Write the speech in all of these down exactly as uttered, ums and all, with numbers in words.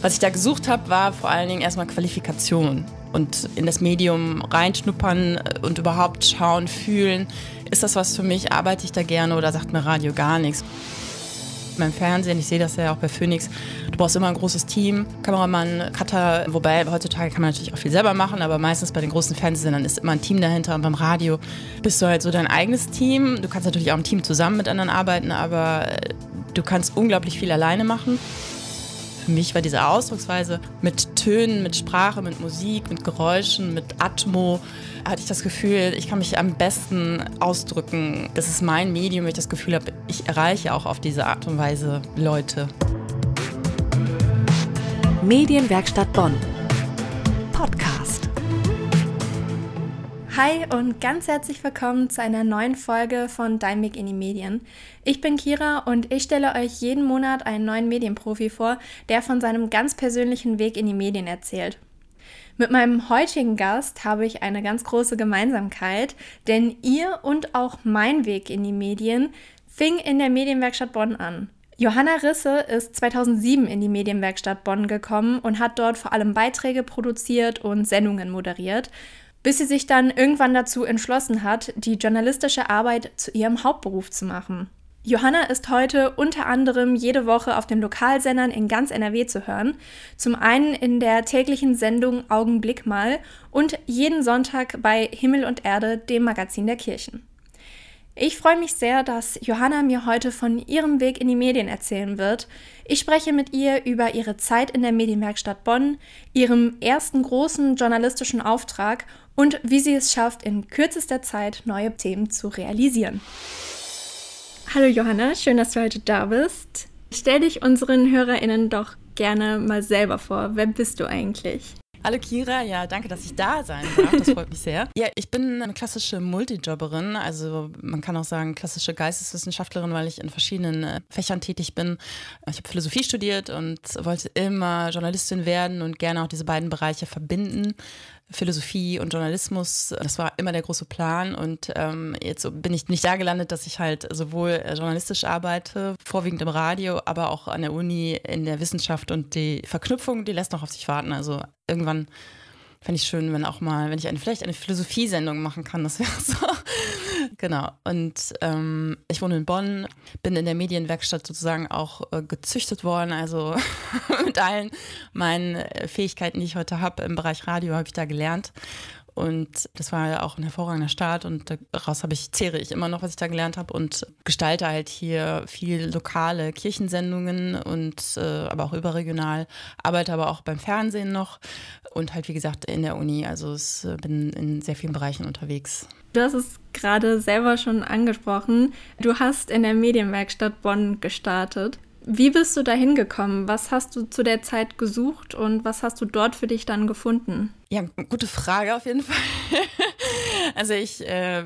Was ich da gesucht habe, war vor allen Dingen erstmal Qualifikation und in das Medium reinschnuppern und überhaupt schauen, fühlen, ist das was für mich, arbeite ich da gerne oder sagt mir Radio gar nichts. Beim Fernsehen, ich sehe das ja auch bei Phoenix, du brauchst immer ein großes Team, Kameramann, Cutter, wobei heutzutage kann man natürlich auch viel selber machen, aber meistens bei den großen Fernsehsendern ist immer ein Team dahinter und beim Radio bist du halt so dein eigenes Team. Du kannst natürlich auch im Team zusammen mit anderen arbeiten, aber du kannst unglaublich viel alleine machen. Für mich war diese Ausdrucksweise mit Tönen, mit Sprache, mit Musik, mit Geräuschen, mit Atmo, hatte ich das Gefühl, ich kann mich am besten ausdrücken. Das ist mein Medium, weil ich das Gefühl habe, ich erreiche auch auf diese Art und Weise Leute. Medienwerkstatt Bonn. Podcast. Hi und ganz herzlich willkommen zu einer neuen Folge von Dein Weg in die Medien. Ich bin Kira und ich stelle euch jeden Monat einen neuen Medienprofi vor, der von seinem ganz persönlichen Weg in die Medien erzählt. Mit meinem heutigen Gast habe ich eine ganz große Gemeinsamkeit, denn ihr und auch mein Weg in die Medien fing in der Medienwerkstatt Bonn an. Johanna Risse ist zweitausendsieben in die Medienwerkstatt Bonn gekommen und hat dort vor allem Beiträge produziert und Sendungen moderiert, bis sie sich dann irgendwann dazu entschlossen hat, die journalistische Arbeit zu ihrem Hauptberuf zu machen. Johanna ist heute unter anderem jede Woche auf den Lokalsendern in ganz N R W zu hören. Zum einen in der täglichen Sendung Augenblick mal und jeden Sonntag bei Himmel und Erde, dem Magazin der Kirchen. Ich freue mich sehr, dass Johanna mir heute von ihrem Weg in die Medien erzählen wird. Ich spreche mit ihr über ihre Zeit in der Medienwerkstatt Bonn, ihrem ersten großen journalistischen Auftrag und wie sie es schafft, in kürzester Zeit neue Themen zu realisieren. Hallo Johanna, schön, dass du heute da bist. Stell dich unseren HörerInnen doch gerne mal selber vor. Wer bist du eigentlich? Hallo Kira, ja, danke, dass ich da sein darf, das freut mich sehr. Ja, ich bin eine klassische Multijobberin, also man kann auch sagen klassische Geisteswissenschaftlerin, weil ich in verschiedenen Fächern tätig bin. Ich habe Philosophie studiert und wollte immer Journalistin werden und gerne auch diese beiden Bereiche verbinden. Philosophie und Journalismus, das war immer der große Plan und ähm, jetzt bin ich nicht da gelandet, dass ich halt sowohl journalistisch arbeite, vorwiegend im Radio, aber auch an der Uni in der Wissenschaft und die Verknüpfung, die lässt noch auf sich warten. Also irgendwann fände ich schön, wenn auch mal, wenn ich eine, vielleicht eine Philosophiesendung machen kann, das wäre so. Genau. Und ähm, ich wohne in Bonn, bin in der Medienwerkstatt sozusagen auch äh, gezüchtet worden. Also mit allen meinen Fähigkeiten, die ich heute habe im Bereich Radio, habe ich da gelernt. Und das war ja auch ein hervorragender Start und daraus habe ich, zehre ich immer noch, was ich da gelernt habe und gestalte halt hier viel lokale Kirchensendungen und äh, aber auch überregional, arbeite aber auch beim Fernsehen noch und halt wie gesagt in der Uni, also ich bin in sehr vielen Bereichen unterwegs. Du hast es gerade selber schon angesprochen, du hast in der Medienwerkstatt Bonn gestartet. Wie bist du da hingekommen? Was hast du zu der Zeit gesucht und was hast du dort für dich dann gefunden? Ja, gute Frage auf jeden Fall. Also ich, äh,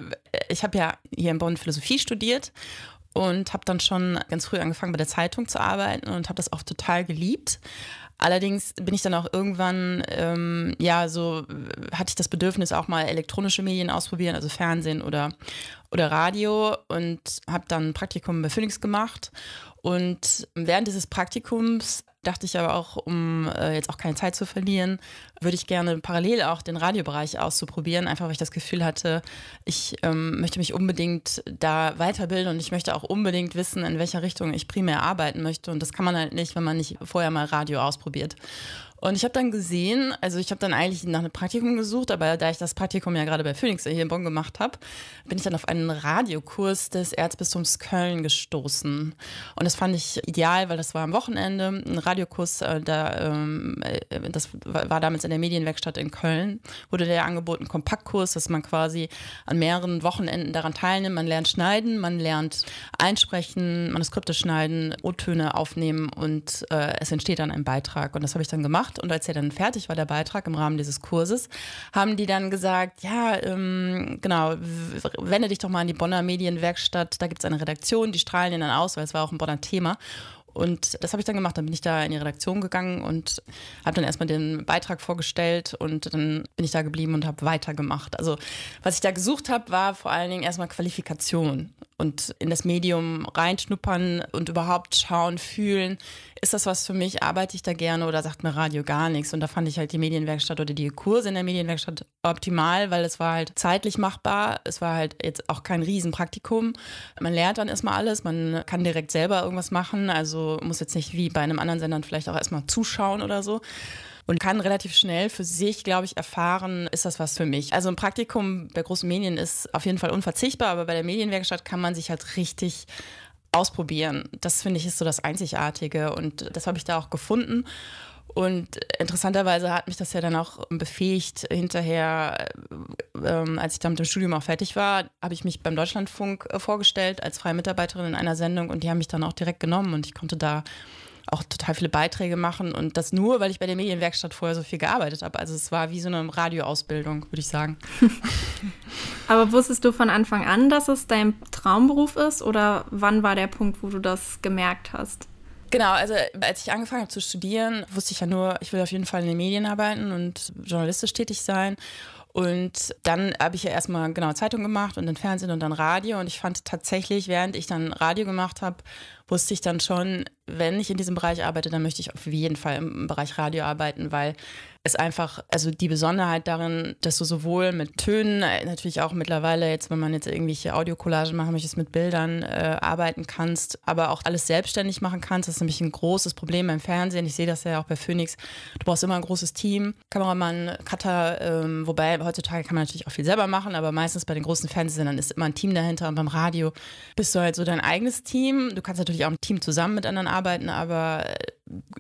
ich habe ja hier in Bonn Philosophie studiert und habe dann schon ganz früh angefangen bei der Zeitung zu arbeiten und habe das auch total geliebt. Allerdings bin ich dann auch irgendwann, ähm, ja, so hatte ich das Bedürfnis, auch mal elektronische Medien ausprobieren, also Fernsehen oder, oder Radio und habe dann ein Praktikum bei Phoenix gemacht. Und während dieses Praktikums dachte ich aber auch, um äh, jetzt auch keine Zeit zu verlieren, würde ich gerne parallel auch den Radiobereich auszuprobieren, einfach weil ich das Gefühl hatte, ich ähm, möchte mich unbedingt da weiterbilden und ich möchte auch unbedingt wissen, in welcher Richtung ich primär arbeiten möchte. Und das kann man halt nicht, wenn man nicht vorher mal Radio ausprobiert. Und ich habe dann gesehen, also ich habe dann eigentlich nach einem Praktikum gesucht, aber da ich das Praktikum ja gerade bei Phoenix hier in Bonn gemacht habe, bin ich dann auf einen Radiokurs des Erzbistums Köln gestoßen. Und das fand ich ideal, weil das war am Wochenende, ein Radiokurs, äh, da, ähm, das war damals in der Medienwerkstatt in Köln, wurde der angeboten, Kompaktkurs, dass man quasi an mehreren Wochenenden daran teilnimmt. Man lernt schneiden, man lernt einsprechen, Manuskripte schneiden, O-Töne aufnehmen und äh, es entsteht dann ein Beitrag. Und das habe ich dann gemacht. Und als er dann fertig war, der Beitrag im Rahmen dieses Kurses, haben die dann gesagt, ja, ähm, genau, wende dich doch mal an die Bonner Medienwerkstatt, da gibt es eine Redaktion, die strahlen den dann aus, weil es war auch ein Bonner Thema. Und das habe ich dann gemacht, dann bin ich da in die Redaktion gegangen und habe dann erstmal den Beitrag vorgestellt und dann bin ich da geblieben und habe weitergemacht. Also was ich da gesucht habe, war vor allen Dingen erstmal Qualifikation und in das Medium reinschnuppern und überhaupt schauen, fühlen, ist das was für mich, arbeite ich da gerne oder sagt mir Radio gar nichts? Und da fand ich halt die Medienwerkstatt oder die Kurse in der Medienwerkstatt optimal, weil es war halt zeitlich machbar, es war halt jetzt auch kein Riesenpraktikum. Man lernt dann erstmal alles, man kann direkt selber irgendwas machen, also muss jetzt nicht wie bei einem anderen Sendern vielleicht auch erstmal zuschauen oder so und kann relativ schnell für sich, glaube ich, erfahren, ist das was für mich. Also ein Praktikum bei großen Medien ist auf jeden Fall unverzichtbar, aber bei der Medienwerkstatt kann man sich halt richtig ausprobieren. Das finde ich ist so das Einzigartige und das habe ich da auch gefunden. Und interessanterweise hat mich das ja dann auch befähigt, hinterher, ähm, als ich dann mit dem Studium auch fertig war, habe ich mich beim Deutschlandfunk vorgestellt als freie Mitarbeiterin in einer Sendung und die haben mich dann auch direkt genommen und ich konnte da auch total viele Beiträge machen und das nur, weil ich bei der Medienwerkstatt vorher so viel gearbeitet habe. Also es war wie so eine Radioausbildung, würde ich sagen. Aber wusstest du von Anfang an, dass es dein Traumberuf ist oder wann war der Punkt, wo du das gemerkt hast? Genau, also als ich angefangen habe zu studieren, wusste ich ja nur, ich will auf jeden Fall in den Medien arbeiten und journalistisch tätig sein. Und dann habe ich ja erstmal genau Zeitung gemacht und dann Fernsehen und dann Radio. Und ich fand tatsächlich, während ich dann Radio gemacht habe, wusste ich dann schon, wenn ich in diesem Bereich arbeite, dann möchte ich auf jeden Fall im Bereich Radio arbeiten, weil es einfach, also die Besonderheit darin, dass du sowohl mit Tönen, natürlich auch mittlerweile jetzt, wenn man jetzt irgendwelche Audiocollagen machen möchte, mit Bildern äh, arbeiten kannst, aber auch alles selbstständig machen kannst, das ist nämlich ein großes Problem beim Fernsehen. Ich sehe das ja auch bei Phoenix. Du brauchst immer ein großes Team, Kameramann, Cutter, ähm, wobei heutzutage kann man natürlich auch viel selber machen, aber meistens bei den großen Fernsehsendern ist immer ein Team dahinter und beim Radio bist du halt so dein eigenes Team. Du kannst natürlich auch im Team zusammen mit anderen arbeiten, aber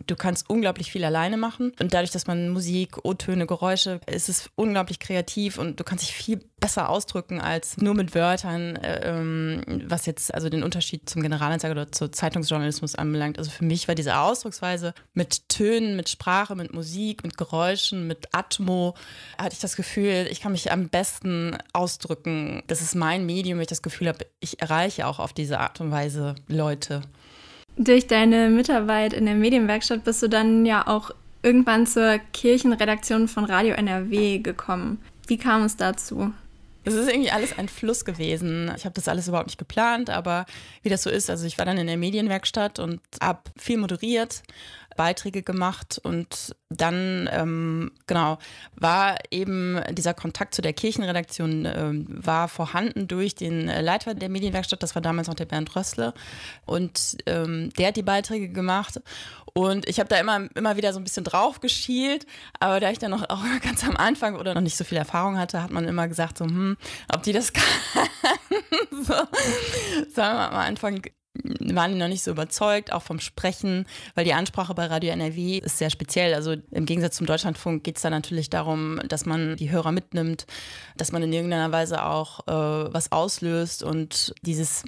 du kannst unglaublich viel alleine machen. Und dadurch, dass man Musik, O-Töne, Geräusche, ist es unglaublich kreativ und du kannst dich viel besser ausdrücken als nur mit Wörtern, ähm, was jetzt also den Unterschied zum Generalanzeiger oder zu Zeitungsjournalismus anbelangt. Also für mich war diese Ausdrucksweise mit Tönen, mit Sprache, mit Musik, mit Geräuschen, mit Atmo, hatte ich das Gefühl, ich kann mich am besten ausdrücken. Das ist mein Medium, weil ich das Gefühl habe, ich erreiche auch auf diese Art und Weise Leute. Durch deine Mitarbeit in der Medienwerkstatt bist du dann ja auch irgendwann zur Kirchenredaktion von Radio N R W gekommen. Wie kam es dazu? Es ist irgendwie alles ein Fluss gewesen. Ich habe das alles überhaupt nicht geplant, aber wie das so ist, also ich war dann in der Medienwerkstatt und habe viel moderiert, Beiträge gemacht und dann, ähm, genau, war eben dieser Kontakt zu der Kirchenredaktion ähm, war vorhanden durch den Leiter der Medienwerkstatt, das war damals noch der Bernd Rössle und ähm, der hat die Beiträge gemacht und ich habe da immer, immer wieder so ein bisschen drauf geschielt, aber da ich dann noch auch ganz am Anfang oder noch nicht so viel Erfahrung hatte, hat man immer gesagt so, hm, ob die das kann, so, sagen wir mal am Anfang waren die noch nicht so überzeugt, auch vom Sprechen, weil die Ansprache bei Radio N R W ist sehr speziell. Also im Gegensatz zum Deutschlandfunk geht es da natürlich darum, dass man die Hörer mitnimmt, dass man in irgendeiner Weise auch äh, was auslöst und dieses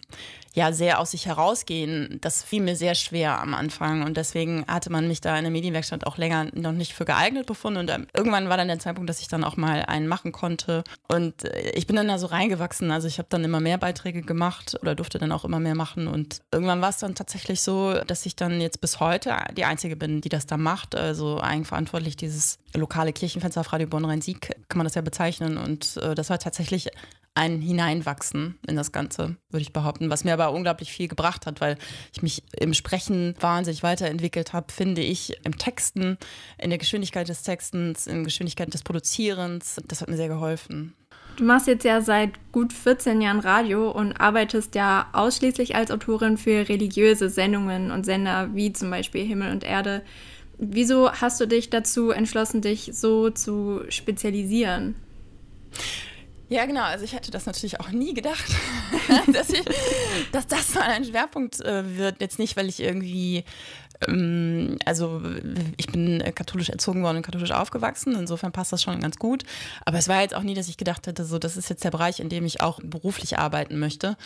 ja sehr aus sich herausgehen, das fiel mir sehr schwer am Anfang und deswegen hatte man mich da in der Medienwerkstatt auch länger noch nicht für geeignet befunden und irgendwann war dann der Zeitpunkt, dass ich dann auch mal einen machen konnte und ich bin dann da so reingewachsen, also ich habe dann immer mehr Beiträge gemacht oder durfte dann auch immer mehr machen und irgendwann war es dann tatsächlich so, dass ich dann jetzt bis heute die Einzige bin, die das da macht, also eigenverantwortlich dieses lokale Kirchenfenster auf Radio Bonn-Rhein-Sieg kann man das ja bezeichnen und das war tatsächlich ein Hineinwachsen in das Ganze, würde ich behaupten, was mir aber unglaublich viel gebracht hat, weil ich mich im Sprechen wahnsinnig weiterentwickelt habe, finde ich, im Texten, in der Geschwindigkeit des Textens, in der Geschwindigkeit des Produzierens. Das hat mir sehr geholfen. Du machst jetzt ja seit gut vierzehn Jahren Radio und arbeitest ja ausschließlich als Autorin für religiöse Sendungen und Sender wie zum Beispiel Himmel und Erde. Wieso hast du dich dazu entschlossen, dich so zu spezialisieren? Ja, genau. Also ich hätte das natürlich auch nie gedacht, dass, ich, dass das mal ein Schwerpunkt äh, wird. Jetzt nicht, weil ich irgendwie, ähm, also ich bin katholisch erzogen worden und katholisch aufgewachsen. Insofern passt das schon ganz gut. Aber es war jetzt auch nie, dass ich gedacht hätte, so das ist jetzt der Bereich, in dem ich auch beruflich arbeiten möchte.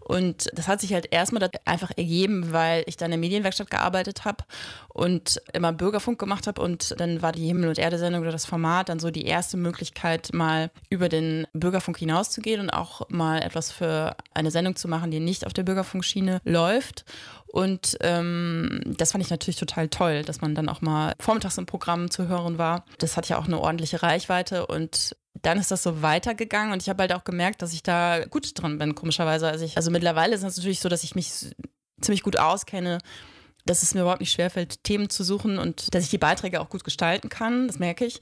Und das hat sich halt erstmal einfach ergeben, weil ich da in der Medienwerkstatt gearbeitet habe und immer Bürgerfunk gemacht habe. Und dann war die Himmel- und Erde-Sendung oder das Format dann so die erste Möglichkeit, mal über den Bürgerfunk hinauszugehen und auch mal etwas für eine Sendung zu machen, die nicht auf der Bürgerfunkschiene läuft. Und ähm, das fand ich natürlich total toll, dass man dann auch mal vormittags im Programm zu hören war. Das hat ja auch eine ordentliche Reichweite und dann ist das so weitergegangen und ich habe halt auch gemerkt, dass ich da gut dran bin, komischerweise. Also, ich, also mittlerweile ist es natürlich so, dass ich mich ziemlich gut auskenne, dass es mir überhaupt nicht schwerfällt, Themen zu suchen und dass ich die Beiträge auch gut gestalten kann, das merke ich.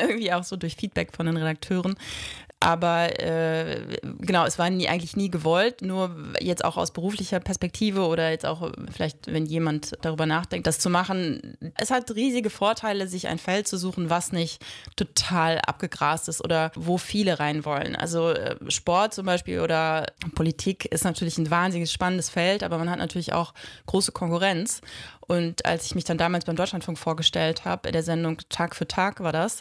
Irgendwie auch so durch Feedback von den Redakteuren. Aber äh, genau, es war nie, eigentlich nie gewollt, nur jetzt auch aus beruflicher Perspektive oder jetzt auch vielleicht, wenn jemand darüber nachdenkt, das zu machen. Es hat riesige Vorteile, sich ein Feld zu suchen, was nicht total abgegrast ist oder wo viele rein wollen. Also Sport zum Beispiel oder Politik ist natürlich ein wahnsinnig spannendes Feld, aber man hat natürlich auch große Konkurrenz. Und als ich mich dann damals beim Deutschlandfunk vorgestellt habe, in der Sendung Tag für Tag war das,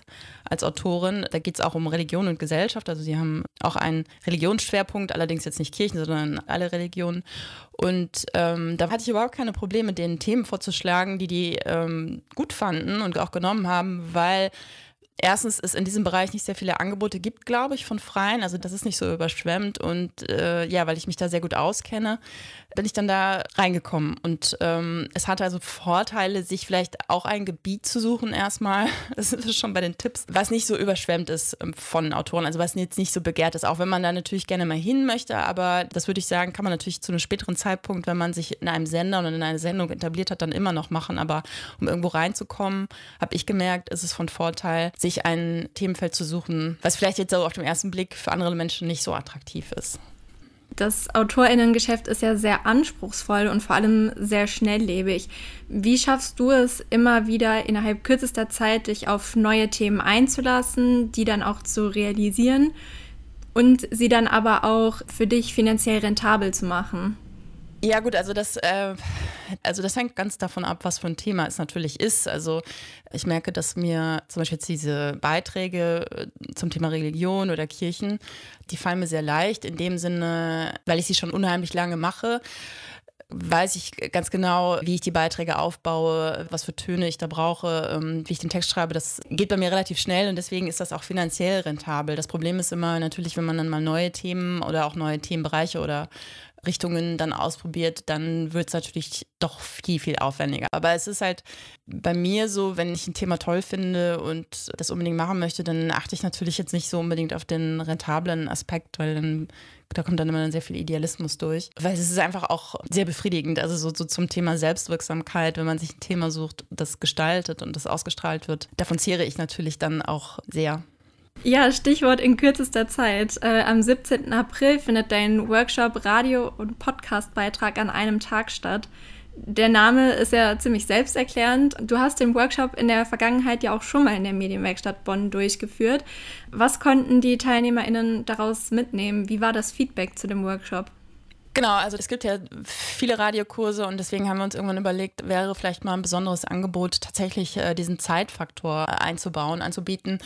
als Autorin, da geht es auch um Religion und Gesellschaft. Also sie haben auch einen Religionsschwerpunkt, allerdings jetzt nicht Kirchen, sondern alle Religionen. Und ähm, da hatte ich überhaupt keine Probleme, denen Themen vorzuschlagen, die die ähm, gut fanden und auch genommen haben, weil erstens es in diesem Bereich nicht sehr viele Angebote gibt, glaube ich, von Freien. Also das ist nicht so überschwemmt. Und äh, ja, weil ich mich da sehr gut auskenne, bin ich dann da reingekommen. Und ähm, es hatte also Vorteile, sich vielleicht auch ein Gebiet zu suchen erstmal. Das ist schon bei den Tipps. Was nicht so überschwemmt ist von Autoren, also was jetzt nicht so begehrt ist. Auch wenn man da natürlich gerne mal hin möchte. Aber das würde ich sagen, kann man natürlich zu einem späteren Zeitpunkt, wenn man sich in einem Sender und in einer Sendung etabliert hat, dann immer noch machen. Aber um irgendwo reinzukommen, habe ich gemerkt, ist es von Vorteil, sich sich ein Themenfeld zu suchen, was vielleicht jetzt so auf den ersten Blick für andere Menschen nicht so attraktiv ist. Das AutorInnengeschäft ist ja sehr anspruchsvoll und vor allem sehr schnelllebig. Wie schaffst du es, immer wieder innerhalb kürzester Zeit dich auf neue Themen einzulassen, die dann auch zu realisieren und sie dann aber auch für dich finanziell rentabel zu machen? Ja gut, also das, äh, also das hängt ganz davon ab, was für ein Thema es natürlich ist. Also ich merke, dass mir zum Beispiel jetzt diese Beiträge zum Thema Religion oder Kirchen, die fallen mir sehr leicht in dem Sinne, weil ich sie schon unheimlich lange mache. Weiß ich ganz genau, wie ich die Beiträge aufbaue, was für Töne ich da brauche, wie ich den Text schreibe. Das geht bei mir relativ schnell und deswegen ist das auch finanziell rentabel. Das Problem ist immer natürlich, wenn man dann mal neue Themen oder auch neue Themenbereiche oder Richtungen dann ausprobiert, dann wird es natürlich doch viel, viel aufwendiger. Aber es ist halt bei mir so, wenn ich ein Thema toll finde und das unbedingt machen möchte, dann achte ich natürlich jetzt nicht so unbedingt auf den rentablen Aspekt, weil dann da kommt dann immer sehr viel Idealismus durch. Weil es ist einfach auch sehr befriedigend, also so, so zum Thema Selbstwirksamkeit, wenn man sich ein Thema sucht, das gestaltet und das ausgestrahlt wird, davon zehre ich natürlich dann auch sehr. Ja, Stichwort in kürzester Zeit. Äh, am siebzehnten April findet dein Workshop Radio- und Podcastbeitrag an einem Tag statt. Der Name ist ja ziemlich selbsterklärend. Du hast den Workshop in der Vergangenheit ja auch schon mal in der Medienwerkstatt Bonn durchgeführt. Was konnten die TeilnehmerInnen daraus mitnehmen? Wie war das Feedback zu dem Workshop? Genau, also es gibt ja viele Radiokurse und deswegen haben wir uns irgendwann überlegt, wäre vielleicht mal ein besonderes Angebot, tatsächlich äh, diesen Zeitfaktor einzubauen, anzubieten,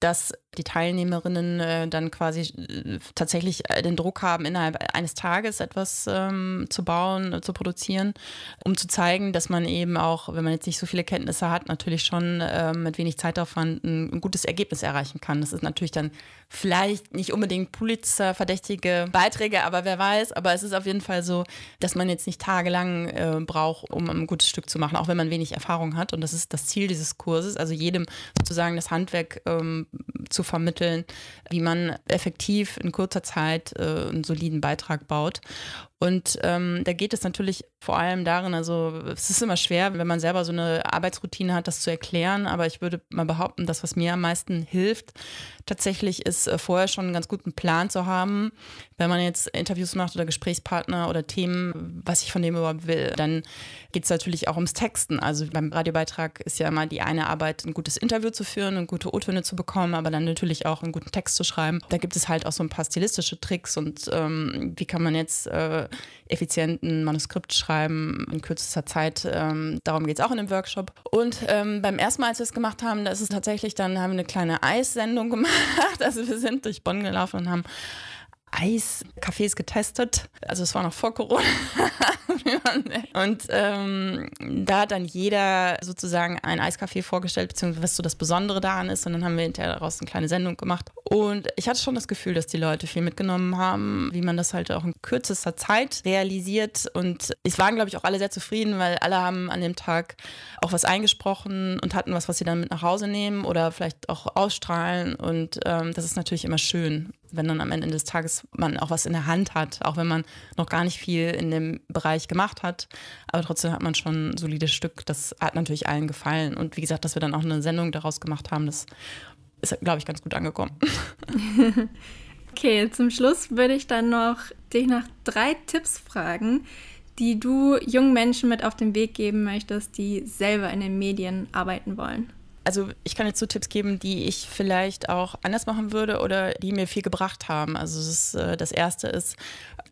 dass die Teilnehmerinnen äh, dann quasi äh, tatsächlich den Druck haben, innerhalb eines Tages etwas ähm, zu bauen, äh, zu produzieren, um zu zeigen, dass man eben auch, wenn man jetzt nicht so viele Kenntnisse hat, natürlich schon äh, mit wenig Zeitaufwand ein, ein gutes Ergebnis erreichen kann. Das ist natürlich dann vielleicht nicht unbedingt Pulitzer-verdächtige Beiträge, aber wer weiß. Aber es ist auf jeden Fall so, dass man jetzt nicht tagelang äh, braucht, um ein gutes Stück zu machen, auch wenn man wenig Erfahrung hat. Und das ist das Ziel dieses Kurses, also jedem sozusagen das Handwerk ähm, zu zu vermitteln, wie man effektiv in kurzer Zeit äh, einen soliden Beitrag baut. Und ähm, da geht es natürlich vor allem darin, also es ist immer schwer, wenn man selber so eine Arbeitsroutine hat, das zu erklären, aber ich würde mal behaupten, das, was mir am meisten hilft, tatsächlich ist äh, vorher schon einen ganz guten Plan zu haben, wenn man jetzt Interviews macht oder Gesprächspartner oder Themen, was ich von dem überhaupt will. Dann geht es natürlich auch ums Texten, also beim Radiobeitrag ist ja immer die eine Arbeit, ein gutes Interview zu führen und gute O-Töne zu bekommen, aber dann natürlich auch einen guten Text zu schreiben. Da gibt es halt auch so ein paar stilistische Tricks und ähm, wie kann man jetzt äh, effizienten Manuskript schreiben in kürzester Zeit. Ähm, darum geht es auch in dem Workshop. Und ähm, beim ersten Mal, als wir es gemacht haben, das ist tatsächlich, dann haben wir eine kleine Eissendung gemacht. Also wir sind durch Bonn gelaufen und haben Eiskaffees getestet. Also es war noch vor Corona. Und ähm, da hat dann jeder sozusagen ein Eiskaffee vorgestellt, beziehungsweise was so das Besondere daran ist. Und dann haben wir hinterher daraus eine kleine Sendung gemacht. Und ich hatte schon das Gefühl, dass die Leute viel mitgenommen haben, wie man das halt auch in kürzester Zeit realisiert. Und es waren, glaube ich, auch alle sehr zufrieden, weil alle haben an dem Tag auch was eingesprochen und hatten was, was sie dann mit nach Hause nehmen oder vielleicht auch ausstrahlen. Und ähm, das ist natürlich immer schön, wenn dann am Ende des Tages man auch was in der Hand hat, auch wenn man noch gar nicht viel in dem Bereich gemacht hat, aber trotzdem hat man schon ein solides Stück, das hat natürlich allen gefallen und wie gesagt, dass wir dann auch eine Sendung daraus gemacht haben, das ist, glaube ich, ganz gut angekommen. Okay, zum Schluss würde ich dann noch dich nach drei Tipps fragen, die du jungen Menschen mit auf den Weg geben möchtest, die selber in den Medien arbeiten wollen. Also ich kann jetzt so Tipps geben, die ich vielleicht auch anders machen würde oder die mir viel gebracht haben. Also das, ist, das Erste ist,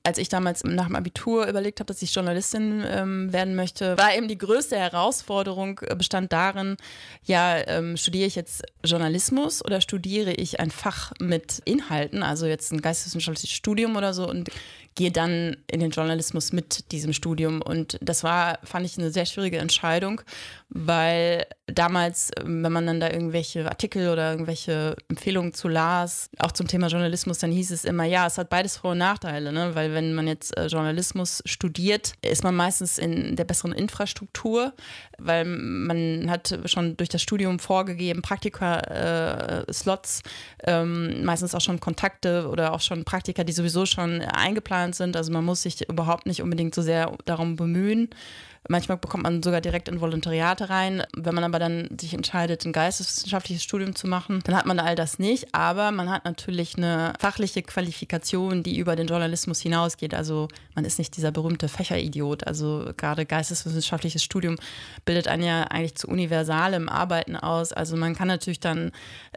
als ich damals nach dem Abitur überlegt habe, dass ich Journalistin ähm, werden möchte, war eben die größte Herausforderung bestand darin, ja, ähm, studiere ich jetzt Journalismus oder studiere ich ein Fach mit Inhalten, also jetzt ein geisteswissenschaftliches Studium oder so und gehe dann in den Journalismus mit diesem Studium. Und das war, fand ich, eine sehr schwierige Entscheidung, weil damals, wenn man dann da irgendwelche Artikel oder irgendwelche Empfehlungen zu las, auch zum Thema Journalismus, dann hieß es immer, ja, es hat beides Vor- und Nachteile, ne? Weil wenn man jetzt Journalismus studiert, ist man meistens in der besseren Infrastruktur, weil man hat schon durch das Studium vorgegeben, Praktika-Slots, äh, ähm, meistens auch schon Kontakte oder auch schon Praktika, die sowieso schon eingeplant sind, also man muss sich überhaupt nicht unbedingt so sehr darum bemühen. Manchmal bekommt man sogar direkt in Volontariate rein. Wenn man aber dann sich entscheidet, ein geisteswissenschaftliches Studium zu machen, dann hat man all das nicht. Aber man hat natürlich eine fachliche Qualifikation, die über den Journalismus hinausgeht. Also man ist nicht dieser berühmte Fächeridiot. Also gerade geisteswissenschaftliches Studium bildet einen ja eigentlich zu universalem Arbeiten aus. Also man kann natürlich dann,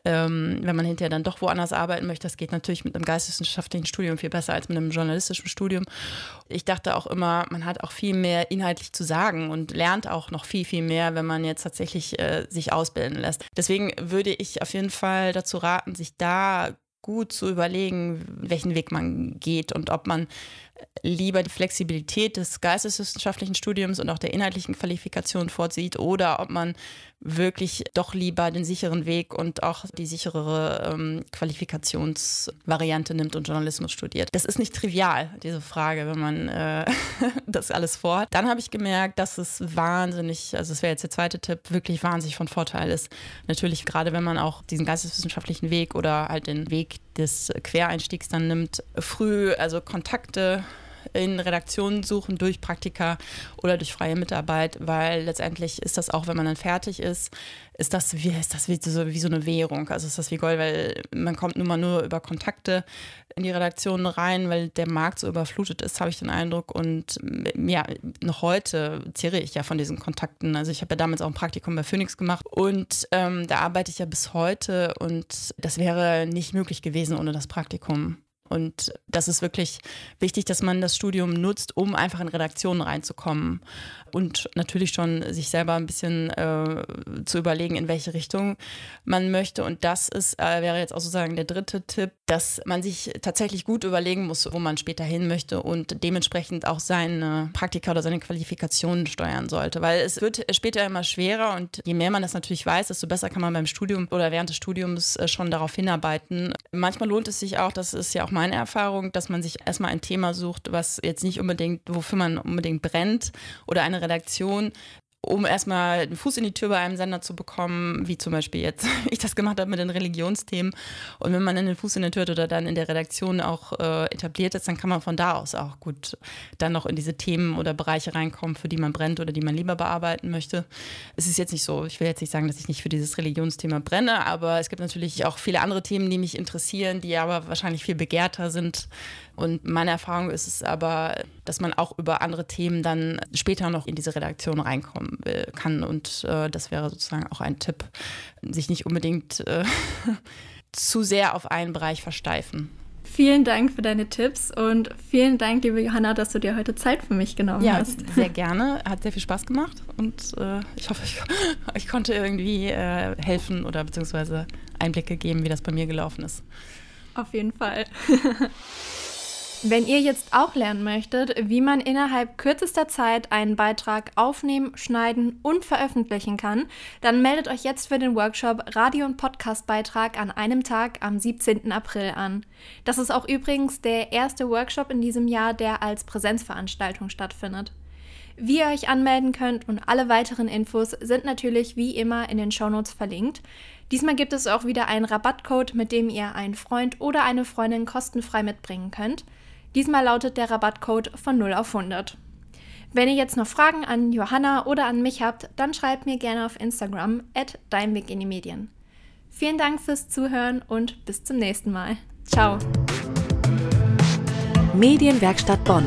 ähm, wenn man hinterher dann doch woanders arbeiten möchte, das geht natürlich mit einem geisteswissenschaftlichen Studium viel besser als mit einem journalistischen Studium. Ich dachte auch immer, man hat auch viel mehr inhaltlich zu sagen. Und lernt auch noch viel, viel mehr, wenn man jetzt tatsächlich äh, sich ausbilden lässt. Deswegen würde ich auf jeden Fall dazu raten, sich da gut zu überlegen, welchen Weg man geht und ob man lieber die Flexibilität des geisteswissenschaftlichen Studiums und auch der inhaltlichen Qualifikation vorzieht oder ob man wirklich doch lieber den sicheren Weg und auch die sicherere ähm, Qualifikationsvariante nimmt und Journalismus studiert. Das ist nicht trivial, diese Frage, wenn man äh, das alles vorhat. Dann habe ich gemerkt, dass es wahnsinnig, also es wäre jetzt der zweite Tipp, wirklich wahnsinnig von Vorteil ist. Natürlich, gerade wenn man auch diesen geisteswissenschaftlichen Weg oder halt den Weg des Quereinstiegs dann nimmt, früh, also Kontakte in Redaktionen suchen durch Praktika oder durch freie Mitarbeit, weil letztendlich ist das auch, wenn man dann fertig ist, ist das wie, ist das wie, so, wie so eine Währung, also ist das wie Gold, weil man kommt nun mal nur über Kontakte in die Redaktionen rein, weil der Markt so überflutet ist, habe ich den Eindruck und ja, noch heute zehre ich ja von diesen Kontakten, also ich habe ja damals auch ein Praktikum bei Phoenix gemacht und ähm, da arbeite ich ja bis heute und das wäre nicht möglich gewesen ohne das Praktikum. Und das ist wirklich wichtig, dass man das Studium nutzt, um einfach in Redaktionen reinzukommen und natürlich schon sich selber ein bisschen äh, zu überlegen, in welche Richtung man möchte. Und das ist, äh, wäre jetzt auch sozusagen der dritte Tipp, dass man sich tatsächlich gut überlegen muss, wo man später hin möchte und dementsprechend auch seine Praktika oder seine Qualifikationen steuern sollte. Weil es wird später immer schwerer und je mehr man das natürlich weiß, desto besser kann man beim Studium oder während des Studiums schon darauf hinarbeiten. Manchmal lohnt es sich auch, das ist ja auch mal meine Erfahrung, dass man sich erstmal ein Thema sucht, was jetzt nicht unbedingt, wofür man unbedingt brennt oder eine Redaktion, um erstmal einen Fuß in die Tür bei einem Sender zu bekommen, wie zum Beispiel jetzt ich das gemacht habe mit den Religionsthemen. Und wenn man einen Fuß in der Tür hat oder dann in der Redaktion auch äh, etabliert ist, dann kann man von da aus auch gut dann noch in diese Themen oder Bereiche reinkommen, für die man brennt oder die man lieber bearbeiten möchte. Es ist jetzt nicht so, ich will jetzt nicht sagen, dass ich nicht für dieses Religionsthema brenne, aber es gibt natürlich auch viele andere Themen, die mich interessieren, die aber wahrscheinlich viel begehrter sind. Und meine Erfahrung ist es aber, dass man auch über andere Themen dann später noch in diese Redaktion reinkommen will, kann. Und äh, das wäre sozusagen auch ein Tipp, sich nicht unbedingt äh, zu sehr auf einen Bereich versteifen. Vielen Dank für deine Tipps und vielen Dank, liebe Johanna, dass du dir heute Zeit für mich genommen ja, hast. Sehr gerne. Hat sehr viel Spaß gemacht und äh, ich hoffe, ich, ich konnte irgendwie äh, helfen oder beziehungsweise Einblicke geben, wie das bei mir gelaufen ist. Auf jeden Fall. Wenn ihr jetzt auch lernen möchtet, wie man innerhalb kürzester Zeit einen Beitrag aufnehmen, schneiden und veröffentlichen kann, dann meldet euch jetzt für den Workshop Radio- und Podcast-Beitrag an einem Tag am siebzehnten April an. Das ist auch übrigens der erste Workshop in diesem Jahr, der als Präsenzveranstaltung stattfindet. Wie ihr euch anmelden könnt und alle weiteren Infos sind natürlich wie immer in den Shownotes verlinkt. Diesmal gibt es auch wieder einen Rabattcode, mit dem ihr einen Freund oder eine Freundin kostenfrei mitbringen könnt. Diesmal lautet der Rabattcode von null auf hundert. Wenn ihr jetzt noch Fragen an Johanna oder an mich habt, dann schreibt mir gerne auf Instagram at Dein Weg in die Medien. Vielen Dank fürs Zuhören und bis zum nächsten Mal. Ciao! Medienwerkstatt Bonn.